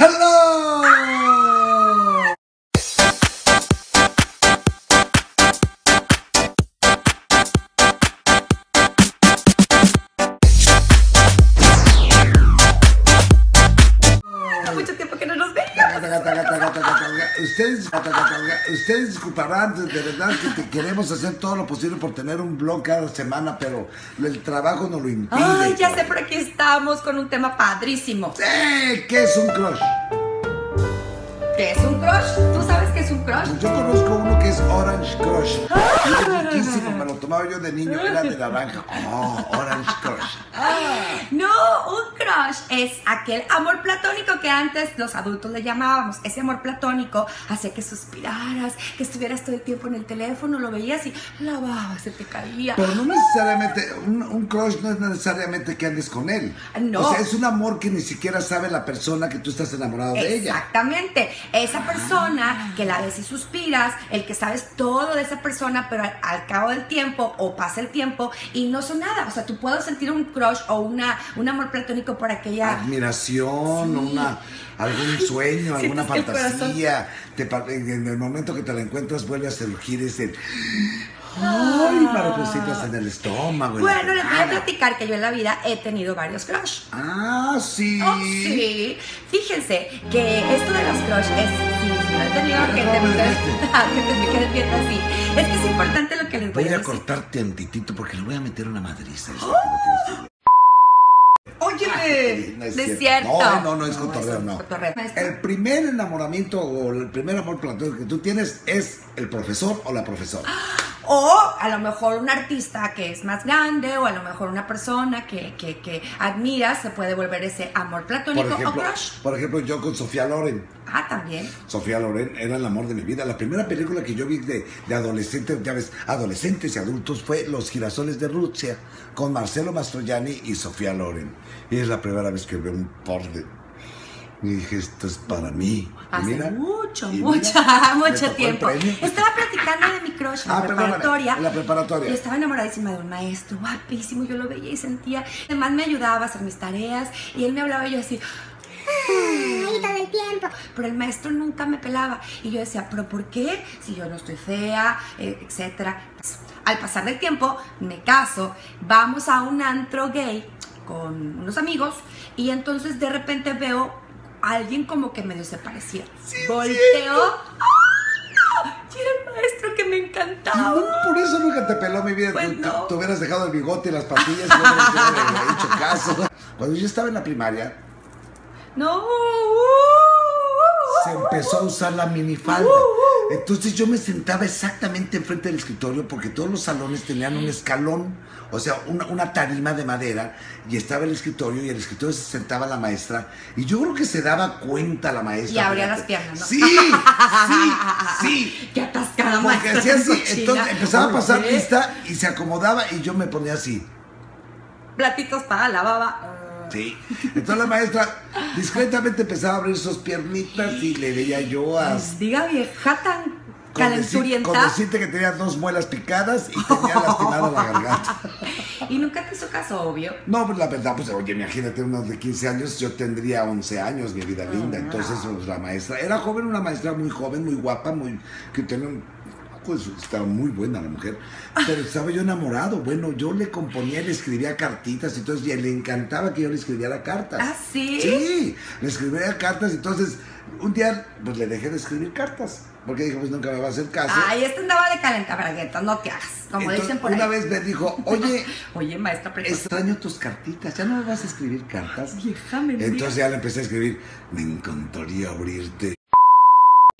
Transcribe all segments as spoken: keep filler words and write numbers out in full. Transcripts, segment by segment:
Hello. Mucho tiempo que no nos ustedes, ustedes disculparán, de verdad que te queremos hacer todo lo posible por tener un blog cada semana, pero el trabajo no lo impide. Ay, ya sé, pero aquí estamos con un tema padrísimo. Sí, ¿qué es un crush? ¿Qué es un crush? ¿Tú sabes qué es un crush? Pues yo conozco uno que es Orange Crush. Es riquísimo, me lo tomaba yo de niño, era de naranja. Oh, Orange Crush. No, un crush es aquel amor platónico que antes los adultos le llamábamos. Ese amor platónico hacía que suspiraras, que estuvieras todo el tiempo en el teléfono, lo veías y la baba se te caía. Pero no necesariamente, un, un crush no es necesariamente que andes con él. No. O sea, es un amor que ni siquiera sabe la persona que tú estás enamorado de ella. Exactamente. Esa persona que la ves y suspiras, el que sabes todo de esa persona, pero al, al cabo del tiempo o pasa el tiempo y no son nada. O sea, tú puedes sentir un crush o una, un amor platónico por aquella admiración, sí. una, algún sueño, ay, alguna fantasía. Te, en el momento que te la encuentras, vuelve a surgir ese... Ay, maripositas en el estómago. Bueno, les voy a platicar que yo en la vida he tenido varios crush. Ah, sí. Oh, sí. Fíjense que esto de los crush es... Sí, no he tenido que te me quedes viendo así. Es que es importante lo que les voy a decir. Voy a cortarte tantitito porque le voy a meter una madriza. Óyeme, no es cierto. cierto. No, no, no es no, cotorreo, no. Cotorreo. El primer enamoramiento o el primer amor platónico que tú tienes es el profesor o la profesora. O a lo mejor un artista que es más grande, o a lo mejor una persona que, que, que admiras, se puede volver ese amor platónico o crush. Por ejemplo, yo con Sofía Loren. Ah, también. Sofía Loren era el amor de mi vida. La primera película que yo vi de, de adolescentes, ya ves, adolescentes y adultos, fue Los Girasoles de Rusia, con Marcelo Mastroianni y Sofía Loren. Y es la primera vez que veo un porno. Y dije, esto es para mí. Hace mira, mucho, mucho, mucho tiempo. Estaba platicando de mi crush en ah, la preparatoria. En la preparatoria. Yo estaba enamoradísima de un maestro, guapísimo. Yo lo veía y sentía. Además, me ayudaba a hacer mis tareas. Y él me hablaba y yo así... Ay, todo el tiempo. Pero el maestro nunca me pelaba. Y yo decía, ¿pero por qué? Si yo no estoy fea, eh, etcétera. Al pasar del tiempo, me caso. Vamos a un antro gay con unos amigos. Y entonces, de repente, veo... alguien como que medio se parecía. Sí, volteó. ¡Oh, no! Y era el maestro que me encantaba. No, por eso nunca te peló mi vida. Pues no. Te hubieras dejado el bigote y las patillas y yo no le hubiera hecho caso. Cuando yo estaba en la primaria. No. Se empezó a usar la minifalda. Entonces yo me sentaba exactamente enfrente del escritorio porque todos los salones tenían un escalón, o sea, una, una tarima de madera, y estaba el escritorio, y el escritorio se sentaba la maestra, y yo creo que se daba cuenta la maestra. Y abría las piernas, ¿no? Sí, sí, sí. Qué atascada maestra. Porque hacía así, entonces empezaba a pasar lista y se acomodaba y yo me ponía así. Platitos para la baba. Sí. Entonces la maestra discretamente empezaba a abrir sus piernitas y le veía yo a... Diga vieja tan calenturienta. Con decirte que tenía dos muelas picadas y tenía lastimada la garganta. ¿Y nunca te hizo caso, obvio? No, pues la verdad, pues oye, imagínate, unos de quince años, yo tendría once años, mi vida linda. Entonces pues, la maestra, era joven, una maestra muy joven, muy guapa, muy... que tenía un... pues estaba muy buena la mujer, pero estaba yo enamorado. Bueno, yo le componía, le escribía cartitas, entonces y le encantaba que yo le escribiera cartas. ¿Ah, sí? Sí, le escribía cartas, entonces un día pues le dejé de escribir cartas, porque dije, pues nunca me va a hacer caso. Ay, este andaba de calentabraguetas, no te hagas, como entonces, dicen por ahí. Una vez me dijo, oye, oye maestra, extraño tus cartitas, ya no me vas a escribir cartas. Ay, vieja, mentira. Entonces ya le empecé a escribir, me encantaría abrirte.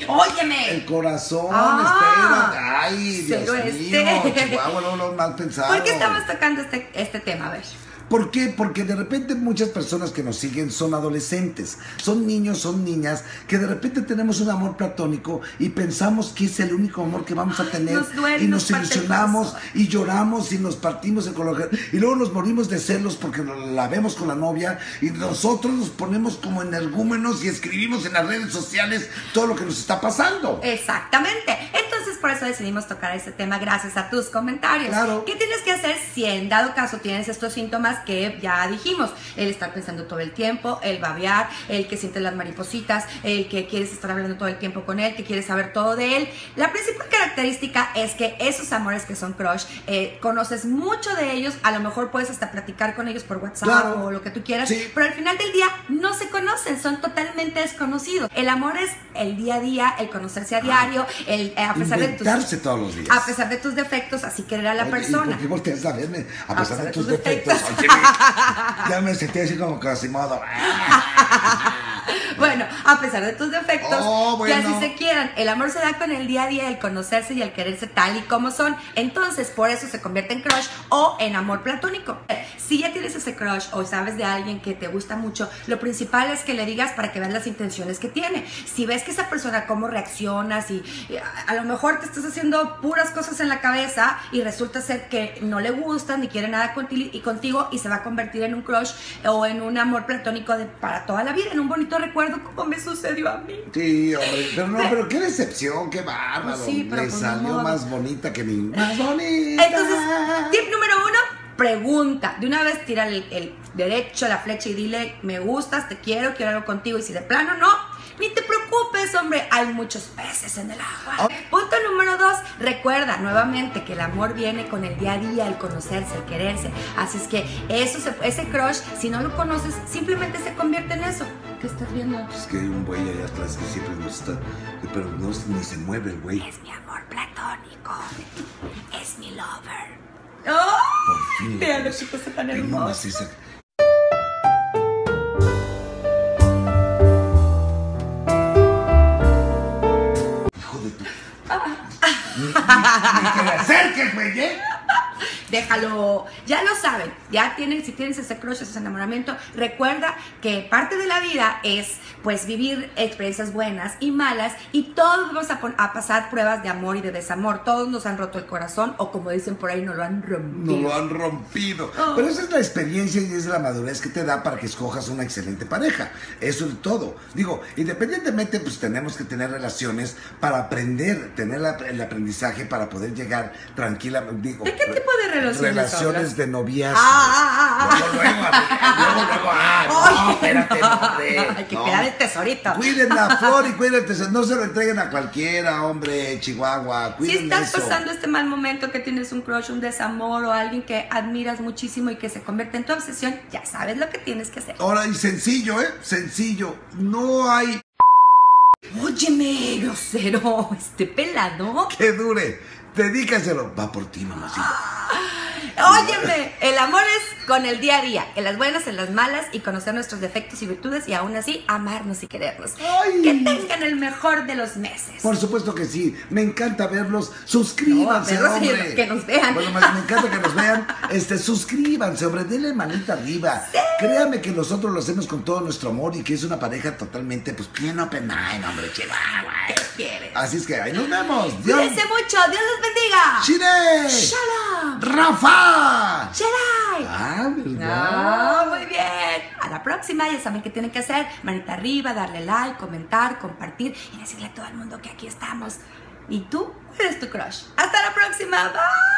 Óyeme. El corazón, ah, espera. Ay, Dios mío, Chihuahua, no lo mal pensado. ¿Por qué estamos tocando este, este tema? A ver. ¿Por qué? Porque de repente muchas personas que nos siguen son adolescentes, son niños, son niñas, que de repente tenemos un amor platónico y pensamos que es el único amor que vamos a tener. Nos duele, y nos, nos ilusionamos y lloramos y nos partimos el corazón. Y luego nos morimos de celos porque la vemos con la novia y nosotros nos ponemos como energúmenos y escribimos en las redes sociales todo lo que nos está pasando. Exactamente. Entonces por eso decidimos tocar este tema gracias a tus comentarios. Claro. ¿Qué tienes que hacer si en dado caso tienes estos síntomas? cosas que ya dijimos, el estar pensando todo el tiempo, el babear, el que siente las maripositas, el que quieres estar hablando todo el tiempo con él, que quieres saber todo de él. La principal característica es que esos amores que son crush, eh, conoces mucho de ellos, a lo mejor puedes hasta platicar con ellos por WhatsApp, claro, o lo que tú quieras, sí, pero al final del día no se conocen, son totalmente desconocidos. El amor es el día a día, el conocerse a diario, el, eh, a pesar de tus, todos los días, a pesar de tus defectos, así que era la Oye, persona. ¿Y por qué volteas a verme? A, a pesar, pesar de tus, tus defectos. defectos. Oye, ya me sentí así como Quasimodo. Bueno, a pesar de tus defectos, oh, bueno, que así se quieran. El amor se da con el día a día, el conocerse y el quererse tal y como son. Entonces, por eso se convierte en crush o en amor platónico. Si ya tienes ese crush o sabes de alguien que te gusta mucho, lo principal es que le digas para que veas las intenciones que tiene. Si ves que esa persona cómo reaccionas y, y a, a lo mejor te estás haciendo puras cosas en la cabeza y resulta ser que no le gustan ni quiere nada conti y contigo y se va a convertir en un crush o en un amor platónico de, para toda la vida, en un bonito recuerdo, como me sucedió a mí. Sí, hombre, pero no, pero qué decepción, qué bárbaro. Sí, pero me salió amor más bonita que mi... Más bonita. Entonces, tip número uno, pregunta. De una vez tira el, el derecho, la flecha y dile, me gustas, te quiero, quiero algo contigo. Y si de plano no, ni te preocupes, hombre, hay muchos peces en el agua. Punto número dos, recuerda nuevamente que el amor viene con el día a día, el conocerse, el quererse. Así es que eso se, ese crush, si no lo conoces, simplemente se convierte en eso. ¿Qué estás viendo? Es que hay un güey allá atrás que siempre nos está... Pero no ni se mueve el güey. Es mi amor platónico. Es mi lover. ¡Oh! Por fin. Vean los chicos tan hermosos. Hijo de tu... ¡Ni te acerques, güey, eh! Déjalo, ya lo saben, ya tienen, si tienes ese crush, ese enamoramiento, recuerda que parte de la vida es pues vivir experiencias buenas y malas, y todos vamos a, a pasar pruebas de amor y de desamor, todos nos han roto el corazón, o como dicen por ahí, no lo han rompido. No lo han rompido, oh. Pero esa es la experiencia y es la madurez que te da para que escojas una excelente pareja, eso es todo. Digo, independientemente pues tenemos que tener relaciones para aprender, tener la, el aprendizaje para poder llegar tranquilamente. Digo, ¿de qué tipo de relaciones? Relaciones de noviazgo. Ah, ah, ah, luego, luego, luego, luego, ah, no, espérate, no, hombre. Hay que no. Cuidar el tesorito. Cuiden la flor y cuiden el tesoro. No se lo entreguen a cualquiera, hombre, Chihuahua. Cuiden. Si estás eso. pasando este mal momento, que tienes un crush, un desamor o alguien que admiras muchísimo y que se convierte en tu obsesión, ya sabes lo que tienes que hacer. Ahora, y sencillo, ¿eh? Sencillo. No hay... Óyeme, grosero, este pelado. Que dure. Dedícaselo. Va por ti, mamacita. Óyeme, el amor es con el día a día, en las buenas, en las malas, y conocer nuestros defectos y virtudes y aún así amarnos y querernos. ¡Ay! Que tengan el mejor de los meses. Por supuesto que sí, me encanta verlos. Suscríbanse, no, hombre. Que nos vean. Bueno, me, me encanta que nos vean. Este, suscríbanse, hombre, denle manita arriba. Sí. Créame que nosotros lo hacemos con todo nuestro amor y que es una pareja totalmente, pues, bien open mind, hombre, Chihuahua. ¿Qué quieres? Así es que ahí nos vemos. Cuídense mucho, Dios los bendiga. Chile. Shalom. Rafa. ¡Chedai! ¡Ah, verdad! No, muy bien. A la próxima, ya saben qué tienen que hacer. Manita arriba, darle like, comentar, compartir y decirle a todo el mundo que aquí estamos. Y tú eres tu crush. ¡Hasta la próxima! ¡Bye!